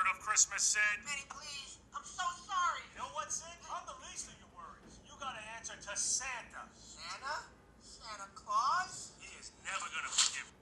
spirit of Christmas, Sid. Minnie, please. I'm so sorry. You know what, Sid? I'm the least of your worries. You gotta answer to Santa. Santa? Santa Claus? He is never gonna forgive me.